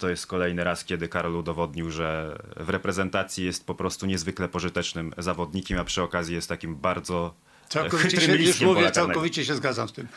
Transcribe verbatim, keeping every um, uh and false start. to jest kolejny raz, kiedy Karol udowodnił, że w reprezentacji jest po prostu niezwykle pożytecznym zawodnikiem, a przy okazji jest takim bardzo całkowicie chytrym się, już mówię, całkowicie się zgadzam z tym.